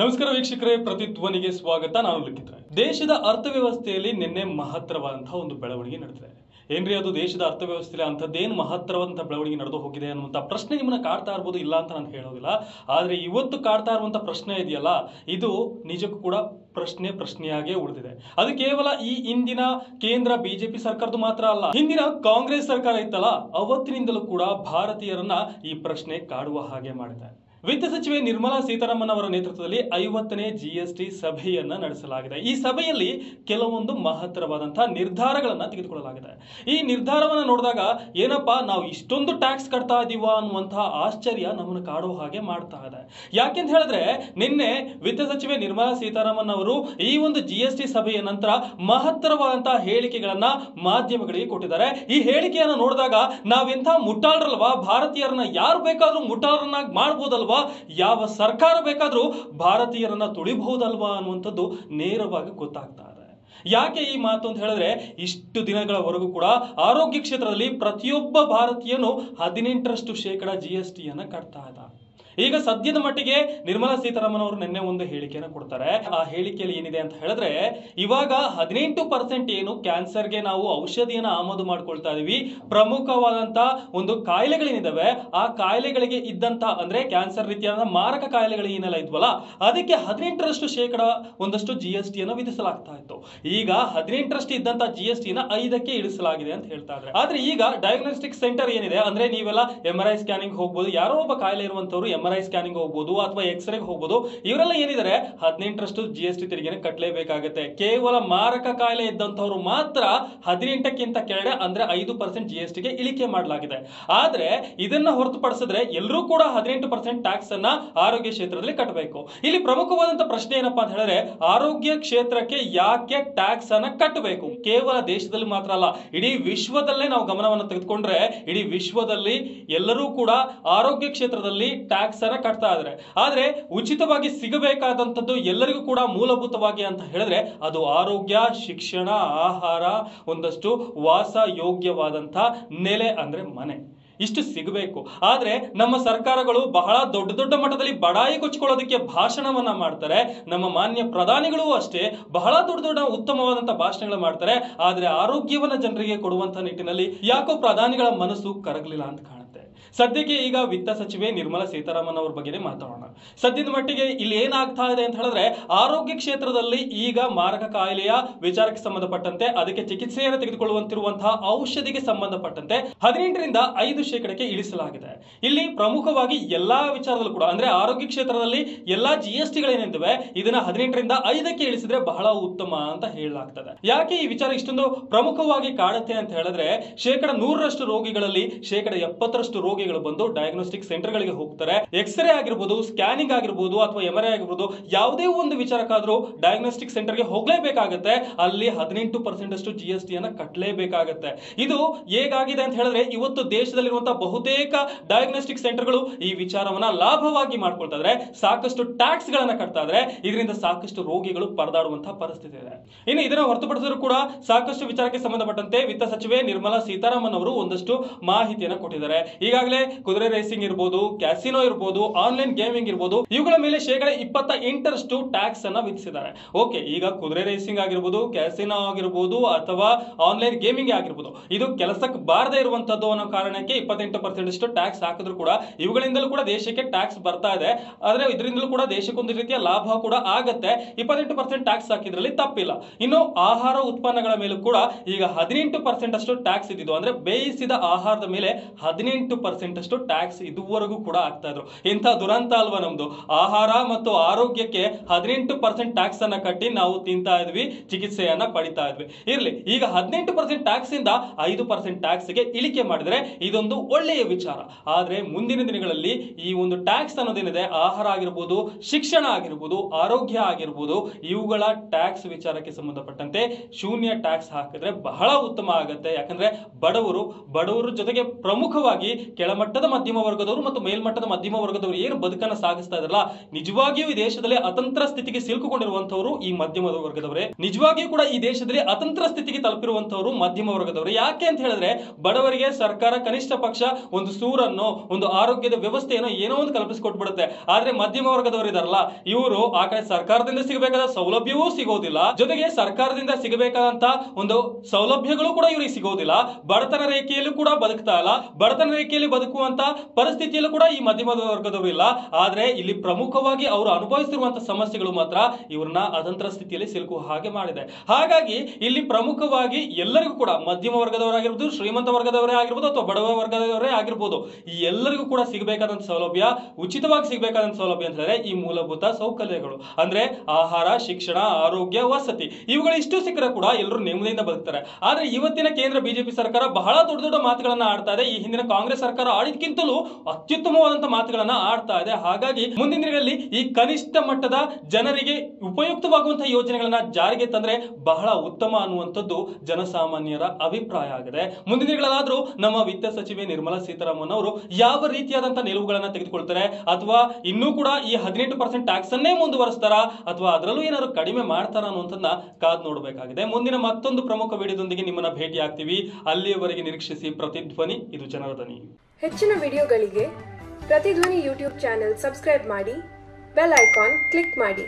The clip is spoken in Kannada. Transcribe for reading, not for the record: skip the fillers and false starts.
ನಮಸ್ಕಾರ ವೀಕ್ಷಕರೇ, ಪ್ರತಿಧ್ವನಿಗೆ ಸ್ವಾಗತ. ನಾನು ಲಿಖಿತ್. ದೇಶದ ಅರ್ಥವ್ಯವಸ್ಥೆಯಲ್ಲಿ ನಿನ್ನೆ ಮಹತ್ತರವಾದಂತಹ ಒಂದು ಬೆಳವಣಿಗೆ ನಡೆದಿದೆ. ಏನ್ರಿ ಅದು? ದೇಶದ ಅರ್ಥವ್ಯವಸ್ಥೆಯಲ್ಲಿ ಅಂಥದ್ದೇನು ಮಹತ್ತರವಾದಂತಹ ಬೆಳವಣಿಗೆ ನಡೆದು ಹೋಗಿದೆ ಅನ್ನುವಂಥ ಪ್ರಶ್ನೆ ನಿಮ್ಮನ್ನ ಕಾಡ್ತಾ ಇರ್ಬೋದು, ಇಲ್ಲ ಅಂತ ನಾನು ಹೇಳೋದಿಲ್ಲ. ಆದರೆ ಇವತ್ತು ಕಾಡ್ತಾ ಇರುವಂಥ ಪ್ರಶ್ನೆ ಇದೆಯಲ್ಲ, ಇದು ನಿಜಕ್ಕೂ ಕೂಡ ಪ್ರಶ್ನೆಯಾಗೇ ಉಳಿದಿದೆ. ಅದು ಕೇವಲ ಈ ಹಿಂದಿನ ಕೇಂದ್ರ ಬಿಜೆಪಿ ಸರ್ಕಾರದ್ದು ಮಾತ್ರ ಅಲ್ಲ, ಹಿಂದಿನ ಕಾಂಗ್ರೆಸ್ ಸರ್ಕಾರ ಇತ್ತಲ್ಲ ಅವತ್ತಿನಿಂದಲೂ ಕೂಡ ಭಾರತೀಯರನ್ನ ಈ ಪ್ರಶ್ನೆ ಕಾಡುವ ಹಾಗೆ ಮಾಡಿದೆ. ವಿತ್ತ ಸಚಿವೆ ನಿರ್ಮಲಾ ಸೀತಾರಾಮನ್ ಅವರ ನೇತೃತ್ವದಲ್ಲಿ 50ನೇ GST ಸಭೆಯನ್ನ ನಡೆಸಲಾಗಿದೆ. ಈ ಸಭೆಯಲ್ಲಿ ಕೆಲವೊಂದು ಮಹತ್ತರವಾದಂತಹ ನಿರ್ಧಾರಗಳನ್ನ ತೆಗೆದುಕೊಳ್ಳಲಾಗಿದೆ. ಈ ನಿರ್ಧಾರವನ್ನ ನೋಡಿದಾಗ ಏನಪ್ಪಾ, ನಾವು ಇಷ್ಟೊಂದು ಟ್ಯಾಕ್ಸ್ ಕಟ್ತಾ ಇದೀವ ಅನ್ನುವಂತಹ ಆಶ್ಚರ್ಯ ನಮ್ಮನ್ನು ಕಾಡೋ ಹಾಗೆ ಮಾಡ್ತಾ ಇದೆ. ಯಾಕೆಂತ ಹೇಳಿದ್ರೆ, ನಿನ್ನೆ ವಿತ್ತ ಸಚಿವೆ ನಿರ್ಮಲಾ ಸೀತಾರಾಮನ್ ಅವರು ಈ ಒಂದು GST ಸಭೆಯ ನಂತರ ಮಹತ್ತರವಾದಂತಹ ಹೇಳಿಕೆಗಳನ್ನ ಮಾಧ್ಯಮಗಳಿಗೆ ಕೊಟ್ಟಿದ್ದಾರೆ. ಈ ಹೇಳಿಕೆಯನ್ನ ನೋಡಿದಾಗ ನಾವೆಂಥ ಮುಟ್ಟಾಳರಲ್ವಾ, ಭಾರತೀಯರನ್ನ ಯಾರು ಬೇಕಾದ್ರೂ ಮುಟ್ಟಾಳರನ್ನಾಗಿ ಮಾಡ್ಬೋದಲ್ವಾ, ಯಾವ ಸರ್ಕಾರ ಬೇಕಾದ್ರೂ ಭಾರತೀಯರನ್ನ ತುಳಿಬಹುದಲ್ವಾ ಅನ್ನುವಂಥದ್ದು ನೇರವಾಗಿ ಗೊತ್ತಾಗ್ತಾ ಇದೆ. ಯಾಕೆ ಈ ಮಾತು ಅಂತ ಹೇಳಿದ್ರೆ, ಇಷ್ಟು ದಿನಗಳವರೆಗೂ ಕೂಡ ಆರೋಗ್ಯ ಕ್ಷೇತ್ರದಲ್ಲಿ ಪ್ರತಿಯೊಬ್ಬ ಭಾರತೀಯನು 18% GST ಕಟ್ತಾ ಇದ್ದ. ಈಗ ಸದ್ಯದ ಮಟ್ಟಿಗೆ ನಿರ್ಮಲಾ ಸೀತಾರಾಮನ್ ಅವರು ನಿನ್ನೆ ಒಂದು ಹೇಳಿಕೆಯನ್ನು ಕೊಡ್ತಾರೆ. ಆ ಹೇಳಿಕೆಯಲ್ಲಿ ಏನಿದೆ ಅಂತ ಹೇಳಿದ್ರೆ, ಇವಾಗ 18% ಏನು ಕ್ಯಾನ್ಸರ್ಗೆ ನಾವು ಔಷಧಿಯನ್ನು ಆಮದು ಮಾಡ್ಕೊಳ್ತಾ ಇದೀವಿ. ಪ್ರಮುಖವಾದಂತಹ ಒಂದು ಕಾಯಿಲೆಗಳೇನಿದಾವೆ, ಆ ಕಾಯಿಲೆಗಳಿಗೆ ಇದ್ದಂತ ಅಂದ್ರೆ ಕ್ಯಾನ್ಸರ್ ರೀತಿಯಾದ ಮಾರಕ ಕಾಯಿಲೆಗಳು ಏನೆಲ್ಲ ಇದ್ವಲ್ಲ, ಅದಕ್ಕೆ 18% ಒಂದಷ್ಟು GST ವಿಧಿಸಲಾಗ್ತಾ ಇತ್ತು. ಈಗ 18% ಇದ್ದಂತಹ GST 5% ಇಳಿಸಲಾಗಿದೆ ಅಂತ ಹೇಳ್ತಾ ಇದ್ದಾರೆ. ಆದ್ರೆ ಈಗ ಡಯಾಗ್ನೋಸ್ಟಿಕ್ ಸೆಂಟರ್ ಏನಿದೆ ಅಂದ್ರೆ, ನೀವೆಲ್ಲ MRI ಸ್ಕ್ಯಾನಿಂಗ್ ಹೋಗ್ಬೋದು, ಯಾರೋ ಒಬ್ಬ ಕಾಯಿಲೆ ಇರುವಂತವ್ರು MRI ಸ್ಕ್ಯಾನಿಂಗ್ ಹೋಗ್ಬೋದು ಅಥವಾ ಎಕ್ಸ್ರೇಗೆ ಹೋಗ್ಬೋದು. ಇವರೆಲ್ಲ ಏನಿದ್ದಾರೆ, 18% GST ತೆರಿಗೆನ ಕಟ್ಟಲೇಬೇಕಾಗುತ್ತೆ. ಕೇವಲ ಮಾರಕ ಕಾಯಿಲೆ ಇದ್ದಂಥವ್ರು ಮಾತ್ರ 18ಕ್ಕಿಂತ ಕೆಳಗೆ ಅಂದ್ರೆ 5% GST ಗೆ ಇಳಿಕೆ ಮಾಡಲಾಗಿದೆ. ಆದ್ರೆ ಇದನ್ನ ಹೊರತುಪಡಿಸಿದ್ರೆ ಎಲ್ಲರೂ ಕೂಡ 18% ಟ್ಯಾಕ್ಸ್ ಅನ್ನ ಆರೋಗ್ಯ ಕ್ಷೇತ್ರದಲ್ಲಿ ಕಟ್ಟಬೇಕು. ಇಲ್ಲಿ ಪ್ರಮುಖವಾದಂತಹ ಪ್ರಶ್ನೆ ಏನಪ್ಪಾ ಅಂತ ಹೇಳಿದ್ರೆ, ಆರೋಗ್ಯ ಕ್ಷೇತ್ರಕ್ಕೆ ಯಾಕೆ ಟ್ಯಾಕ್ಸ್ ಅನ್ನ ಕಟ್ಟಬೇಕು? ಕೇವಲ ದೇಶದಲ್ಲಿ ಮಾತ್ರ ಅಲ್ಲ, ಇಡೀ ವಿಶ್ವದಲ್ಲೇ ನಾವು ಗಮನವನ್ನು ತೆಗೆದುಕೊಂಡ್ರೆ ಇಡೀ ವಿಶ್ವದಲ್ಲಿ ಎಲ್ಲರೂ ಕೂಡ ಆರೋಗ್ಯ ಕ್ಷೇತ್ರದಲ್ಲಿ ಟ್ಯಾಕ್ಸ್ ಅನ್ನ ಕಟ್ತಾ ಇದ್ದಾರೆ. ಆದ್ರೆ ಉಚಿತವಾಗಿ ಸಿಗಬೇಕಾದಂಥದ್ದು ಎಲ್ಲರಿಗೂ ಕೂಡ ಮೂಲಭೂತವಾಗಿ ಅಂತ ಹೇಳಿದ್ರೆ ಅದು ಆರೋಗ್ಯ, ಶಿಕ್ಷಣ, ಆಹಾರ, ಒಂದಷ್ಟು ವಾಸ ಯೋಗ್ಯವಾದಂತಹ ನೆಲೆ ಅಂದ್ರೆ ಮನೆ, ಇಷ್ಟು ಸಿಗಬೇಕು. ಆದ್ರೆ ನಮ್ಮ ಸರ್ಕಾರಗಳು ಬಹಳ ದೊಡ್ಡ ದೊಡ್ಡ ಮಟ್ಟದಲ್ಲಿ ಬಡಾಯಿ ಕೊಚ್ಚಿಕೊಳ್ಳೋದಕ್ಕೆ ಭಾಷಣವನ್ನ ಮಾಡ್ತಾರೆ. ನಮ್ಮ ಮಾನ್ಯ ಪ್ರಧಾನಿಗಳು ಅಷ್ಟೇ ಬಹಳ ದೊಡ್ಡ ದೊಡ್ಡ ಉತ್ತಮವಾದಂತಹ ಭಾಷಣಗಳು ಮಾಡ್ತಾರೆ. ಆದ್ರೆ ಆರೋಗ್ಯವನ್ನ ಜನರಿಗೆ ಕೊಡುವಂತಹ ನಿಟ್ಟಿನಲ್ಲಿ ಯಾಕೋ ಪ್ರಧಾನಿಗಳ ಮನಸ್ಸು ಕರಗಲಿಲ್ಲ ಅಂತ ಕಾಣುತ್ತೆ. ಸದ್ಯಕ್ಕೆ ಈಗ ವಿತ್ತ ಸಚಿವೆ ನಿರ್ಮಲಾ ಸೀತಾರಾಮನ್ ಅವ್ರ ಬಗ್ಗೆನೇ ಮಾತಾಡೋಣ. ಸದ್ಯದ ಮಟ್ಟಿಗೆ ಇಲ್ಲಿ ಏನಾಗ್ತಾ ಇದೆ ಅಂತ ಹೇಳಿದ್ರೆ, ಆರೋಗ್ಯ ಕ್ಷೇತ್ರದಲ್ಲಿ ಈಗ ಮಾರಕ ಕಾಯಿಲೆಯ ವಿಚಾರಕ್ಕೆ ಸಂಬಂಧಪಟ್ಟಂತೆ ಅದಕ್ಕೆ ಚಿಕಿತ್ಸೆಯನ್ನು ತೆಗೆದುಕೊಳ್ಳುವಂತಿರುವಂತಹ ಔಷಧಿಗೆ ಸಂಬಂಧಪಟ್ಟಂತೆ 18% ಇಳಿಸಲಾಗಿದೆ. ಇಲ್ಲಿ ಪ್ರಮುಖವಾಗಿ ಎಲ್ಲಾ ವಿಚಾರದಲ್ಲೂ ಕೂಡ ಅಂದ್ರೆ ಆರೋಗ್ಯ ಕ್ಷೇತ್ರದಲ್ಲಿ ಎಲ್ಲಾ GSTಗಳೇನಿದ್ದಾವೆ ಇದನ್ನ 18% ಇಳಿಸಿದ್ರೆ ಬಹಳ ಉತ್ತಮ ಅಂತ ಹೇಳಲಾಗ್ತದೆ. ಯಾಕೆ ಈ ವಿಚಾರ ಇಷ್ಟೊಂದು ಪ್ರಮುಖವಾಗಿ ಕಾಡುತ್ತೆ ಅಂತ ಹೇಳಿದ್ರೆ, 100% ರೋಗಿಗಳಲ್ಲಿ 70% ರೋಗಿ ಬಂದು ಡಯಾಗ್ನೋಸ್ಟಿಕ್ ಸೆಂಟರ್ ಗಳಿಗೆ ಹೋಗ್ತಾರೆ. ಎಕ್ಸ್ರೇ ಆಗಿರ್ಬೋದು, ಸ್ಕ್ಯಾನಿಂಗ್ ಆಗಿರ್ಬೋದು ಅಥವಾ MRI ಆಗಿರ್ಬೋದು, ಯಾವುದೇ ಒಂದು ವಿಚಾರಕ್ಕಾದ್ರೂ ಡಯಾಗ್ನೋಸ್ಟಿಕ್ ಸೆಂಟರ್ ಗೆ ಹೋಗ್ಲೇಬೇಕಾಗತ್ತೆ. ಅಲ್ಲಿ 18% GST ಕಟ್ಟಲೇಬೇಕಾಗತ್ತೆ. ಇದು ಹೇಗಾಗಿದೆ ಅಂತ ಹೇಳಿದ್ರೆ, ಇವತ್ತು ದೇಶದಲ್ಲಿರುವಂತಹ ಬಹುತೇಕ ಡಯಾಗ್ನೋಸ್ಟಿಕ್ ಸೆಂಟರ್ ಗಳು ಈ ವಿಚಾರವನ್ನ ಲಾಭವಾಗಿ ಮಾಡ್ಕೊಳ್ತಾ ಇದ್ರೆ, ಸಾಕಷ್ಟು ಟ್ಯಾಕ್ಸ್ ಗಳನ್ನ ಕಟ್ತಾ ಇದ್ರೆ, ಇದರಿಂದ ಸಾಕಷ್ಟು ರೋಗಿಗಳು ಪರದಾಡುವಂತಹ ಪರಿಸ್ಥಿತಿ ಇದೆ. ಇನ್ನು ಇದನ್ನು ಹೊರತುಪಡಿಸಿದ್ರು ಕೂಡ ಸಾಕಷ್ಟು ವಿಚಾರಕ್ಕೆ ಸಂಬಂಧಪಟ್ಟಂತೆ ವಿತ್ತ ಸಚಿವೆ ನಿರ್ಮಲಾ ಸೀತಾರಾಮನ್ ಅವರು ಒಂದಷ್ಟು ಮಾಹಿತಿಯನ್ನು ಕೊಟ್ಟಿದ್ದಾರೆ. ಈಗಾಗಲೇ ಕುದುರೆ ರೇಸಿಂಗ್ ಇರ್ಬೋದು, ಕ್ಯಾಸಿನೋ ಇರ್ಬೋದು, ಆನ್ಲೈನ್ ಗೇಮಿಂಗ್ ಇರ್ಬೋದು, ಇವುಗಳ ಮೇಲೆ 28% ಟ್ಯಾಕ್ಸ್ ಅನ್ನ ವಿಧಿಸಿದ್ದಾರೆ. ಓಕೆ, ಈಗ ಕುದುರೆ ರೇಸಿಂಗ್ ಆಗಿರ್ಬೋದು, ಕ್ಯಾಸಿನೋ ಆಗಿರ್ಬೋದು ಅಥವಾ ಆನ್ಲೈನ್ ಗೇಮಿಂಗ್ ಆಗಿರ್ಬೋದು, ಇದು ಕೆಲಸಕ್ಕೆ ಬಾರದೇ ಇರುವಂತದ್ದು ಅನ್ನೋ ಕಾರಣಕ್ಕೆ 28% ಟ್ಯಾಕ್ಸ್ ಹಾಕಿದ್ರು ಕೂಡ ಇವುಗಳಿಂದಲೂ ಕೂಡ ದೇಶಕ್ಕೆ ಟ್ಯಾಕ್ಸ್ ಬರ್ತಾ ಇದೆ. ಆದ್ರೆ ಇದರಿಂದಲೂ ಕೂಡ ದೇಶಕ್ಕೊಂದು ರೀತಿಯ ಲಾಭ ಕೂಡ ಆಗತ್ತೆ. 28% ಟ್ಯಾಕ್ಸ್ ಹಾಕಿದ್ರಲ್ಲಿ ತಪ್ಪಿಲ್ಲ. ಇನ್ನು ಆಹಾರ ಉತ್ಪನ್ನಗಳ ಮೇಲೂ ಕೂಡ ಈಗ 18% ಟ್ಯಾಕ್ಸ್ ಇದ್ದಿದ್ದು ಅಂದ್ರೆ ಬೇಯಿಸಿದ ಆಹಾರದ ಮೇಲೆ 18% ಟ್ಯಾಕ್ಸ್ ಇದುವರೆಗೂ ಕೂಡ ಆಗ್ತಾ ಇದ್ರು. ಇಂಥ ದುರಂತ ಅಲ್ವಾ ನಮ್ದು? ಆಹಾರ ಮತ್ತು ಆರೋಗ್ಯಕ್ಕೆ 18% ಟ್ಯಾಕ್ಸ್ ಅನ್ನ ಕಟ್ಟಿ ನಾವು ತಿಂತಾ ಇದ್ವಿ, ಚಿಕಿತ್ಸೆಯನ್ನ ಪಡಿತಾ ಇದ್ವಿ. ಇರ್ಲಿ, ಈಗ 18% ಟ್ಯಾಕ್ಸ್ ಇಂದ 5% ಟ್ಯಾಕ್ಸ್ ಗೆ ಇಳಿಕೆ ಮಾಡಿದ್ರೆ ಇದೊಂದು ಒಳ್ಳೆಯ ವಿಚಾರ. ಆದ್ರೆ ಮುಂದಿನ ದಿನಗಳಲ್ಲಿ ಈ ಒಂದು ಟ್ಯಾಕ್ಸ್ ಅನ್ನೋದೇನಿದೆ, ಆಹಾರ ಆಗಿರ್ಬೋದು, ಶಿಕ್ಷಣ ಆಗಿರ್ಬೋದು, ಆರೋಗ್ಯ ಆಗಿರ್ಬೋದು, ಇವುಗಳ ಟ್ಯಾಕ್ಸ್ ವಿಚಾರಕ್ಕೆ ಸಂಬಂಧಪಟ್ಟಂತೆ 0% ಟ್ಯಾಕ್ಸ್ ಹಾಕಿದ್ರೆ ಬಹಳ ಉತ್ತಮ ಆಗುತ್ತೆ. ಯಾಕಂದ್ರೆ ಬಡವರು ಜೊತೆಗೆ ಪ್ರಮುಖವಾಗಿ ಕೆಳ ಕೆಳಮಟ್ಟದ ಮಧ್ಯಮ ವರ್ಗದವರು ಮತ್ತು ಮೇಲ್ಮಟ್ಟದ ಮಧ್ಯಮ ವರ್ಗದವರು ಏನು ಬದುಕನ್ನ ಸಾಗಿಸ್ತಾ ಇದ್ದಾರಲ್ಲ, ನಿಜವಾಗಿಯೂ ಈ ದೇಶದಲ್ಲಿ ಅತಂತ್ರ ಸ್ಥಿತಿಗೆ ಸಿಲುಕಿಕೊಂಡಿರುವಂತವರು ಈ ಮಧ್ಯಮ ವರ್ಗದವರೇ. ನಿಜವಾಗಿಯೂ ಕೂಡ ಈ ದೇಶದಲ್ಲಿ ಅತಂತ್ರ ಸ್ಥಿತಿಗೆ ತಲುಪಿರುವಂತವರು ಮಧ್ಯಮ ವರ್ಗದವರೇ. ಯಾಕೆ ಅಂತ ಹೇಳಿದ್ರೆ, ಬಡವರಿಗೆ ಸರ್ಕಾರ ಕನಿಷ್ಠ ಪಕ್ಷ ಒಂದು ಸೂರನ್ನು, ಒಂದು ಆರೋಗ್ಯದ ವ್ಯವಸ್ಥೆಯನ್ನು ಏನೋ ಒಂದು ಕಲ್ಪಿಸಿಕೊಟ್ಬಿಡುತ್ತೆ. ಆದ್ರೆ ಮಧ್ಯಮ ವರ್ಗದವರು ಇದಾರಲ್ಲ, ಇವರು ಆ ಕಡೆ ಸರ್ಕಾರದಿಂದ ಸಿಗಬೇಕಾದ ಸೌಲಭ್ಯವೂ ಸಿಗೋದಿಲ್ಲ, ಜೊತೆಗೆ ಸರ್ಕಾರದಿಂದ ಸಿಗಬೇಕಾದಂತ ಒಂದು ಸೌಲಭ್ಯಗಳು ಕೂಡ ಇವರಿಗೆ ಸಿಗೋದಿಲ್ಲ. ಬಡತನ ರೇಖೆಯಲ್ಲೂ ಕೂಡ ಬದುಕ್ತಾ ಇಲ್ಲ. ಬಡತನ ರೇಖೆಯಲ್ಲಿ ಬದುಕುವಂತ ಪರಿಸ್ಥಿತಿಯಲ್ಲೂ ಕೂಡ ಈ ಮಧ್ಯಮ ವರ್ಗದವರು ಇಲ್ಲ. ಆದ್ರೆ ಇಲ್ಲಿ ಪ್ರಮುಖವಾಗಿ ಅವರು ಅನುಭವಿಸಿರುವಂತಹ ಸಮಸ್ಯೆಗಳು ಮಾತ್ರ ಇವ್ರನ್ನ ಅತಂತ್ರ ಸ್ಥಿತಿಯಲ್ಲಿ ಸಿಲುಕುವ ಹಾಗೆ ಮಾಡಿದೆ. ಹಾಗಾಗಿ ಇಲ್ಲಿ ಪ್ರಮುಖವಾಗಿ ಎಲ್ಲರಿಗೂ ಕೂಡ, ಮಧ್ಯಮ ವರ್ಗದವರಾಗಿರ್ಬೋದು, ಶ್ರೀಮಂತ ವರ್ಗದವರೇ ಆಗಿರ್ಬೋದು, ಅಥವಾ ಬಡವ ವರ್ಗದವರೇ ಆಗಿರ್ಬೋದು, ಈ ಎಲ್ಲರಿಗೂ ಕೂಡ ಸಿಗಬೇಕಾದಂತ ಸೌಲಭ್ಯ, ಉಚಿತವಾಗಿ ಸಿಗಬೇಕಾದಂತ ಸೌಲಭ್ಯ ಅಂತ ಹೇಳಿದ್ರೆ ಈ ಮೂಲಭೂತ ಸೌಕರ್ಯಗಳು ಅಂದ್ರೆ ಆಹಾರ, ಶಿಕ್ಷಣ, ಆರೋಗ್ಯ, ವಸತಿ, ಇವುಗಳು ಇಷ್ಟು ಸಿಕ್ಕರೆ ಕೂಡ ಎಲ್ಲರೂ ನೆಮ್ಮದಿಯಿಂದ ಬದುಕ್ತಾರೆ. ಆದ್ರೆ ಇವತ್ತಿನ ಕೇಂದ್ರ ಬಿಜೆಪಿ ಸರ್ಕಾರ ಬಹಳ ದೊಡ್ಡ ದೊಡ್ಡ ಮಾತುಗಳನ್ನ ಆಡ್ತಾ ಇದೆ. ಈ ಹಿಂದಿನ ಕಾಂಗ್ರೆಸ್ ಸರ್ಕಾರ ಆಡಿದಕ್ಕಿಂತಲೂ ಅತ್ಯುತ್ತಮವಾದಂತಹ ಮಾತುಗಳನ್ನ ಆಡ್ತಾ ಇದೆ. ಹಾಗಾಗಿ ಮುಂದಿನ ದಿನಗಳಲ್ಲಿ ಈ ಕನಿಷ್ಠ ಮಟ್ಟದ ಜನರಿಗೆ ಉಪಯುಕ್ತವಾಗುವಂತಹ ಯೋಜನೆಗಳನ್ನ ಜಾರಿಗೆ ತಂದ್ರೆ ಬಹಳ ಉತ್ತಮ ಅನ್ನುವಂಥದ್ದು ಜನಸಾಮಾನ್ಯರ ಅಭಿಪ್ರಾಯ ಆಗಿದೆ. ಮುಂದಿನ ದಿನಗಳಲ್ಲಾದ್ರೂ ನಮ್ಮ ವಿತ್ತ ಸಚಿವೆ ನಿರ್ಮಲಾ ಸೀತಾರಾಮನ್ ಅವರು ಯಾವ ರೀತಿಯಾದಂತಹ ನಿಲುವುಗಳನ್ನ ತೆಗೆದುಕೊಳ್ತಾರೆ, ಅಥವಾ ಇನ್ನೂ ಕೂಡ ಈ 18% ಟ್ಯಾಕ್ಸ್ ಅನ್ನೇ ಮುಂದುವರಿಸ್ತಾರ, ಅಥವಾ ಅದರಲ್ಲೂ ಏನಾದ್ರು ಕಡಿಮೆ ಮಾಡ್ತಾರ ಅನ್ನುವಂಥದ್ದನ್ನ ಕಾದ್ ನೋಡಬೇಕಾಗಿದೆ. ಮುಂದಿನ ಮತ್ತೊಂದು ಪ್ರಮುಖ ವಿಡಿಯೋದೊಂದಿಗೆ ನಿಮ್ಮನ್ನ ಭೇಟಿ ಆಗ್ತೀವಿ. ಅಲ್ಲಿಯವರೆಗೆ ನಿರೀಕ್ಷಿಸಿ. ಪ್ರತಿಧ್ವನಿ, ಇದು ಜನರ ಧ್ವನಿ. ಹೆಚ್ಚಿನ ವಿಡಿಯೋಗಳಿಗೆ ಪ್ರತಿಧ್ವನಿ ಯೂಟ್ಯೂಬ್ ಚಾನೆಲ್ ಸಬ್ಸ್ಕ್ರೈಬ್ ಮಾಡಿ, ಬೆಲ್ ಐಕಾನ್ ಕ್ಲಿಕ್ ಮಾಡಿ.